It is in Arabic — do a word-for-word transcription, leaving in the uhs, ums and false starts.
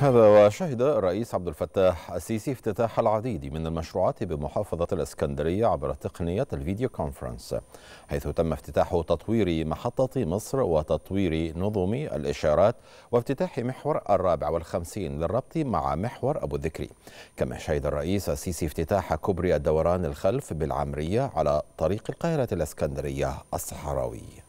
هذا وشهد الرئيس عبد الفتاح السيسي افتتاح العديد من المشروعات بمحافظة الإسكندرية عبر تقنية الفيديو كونفرنس، حيث تم افتتاح تطوير محطة مصر وتطوير نظم الإشارات وافتتاح محور الرابع والخمسين للربط مع محور أبو الذكري. كما شهد الرئيس السيسي افتتاح كبري الدوران الخلف بالعمرية على طريق القاهرة الإسكندرية الصحراوي.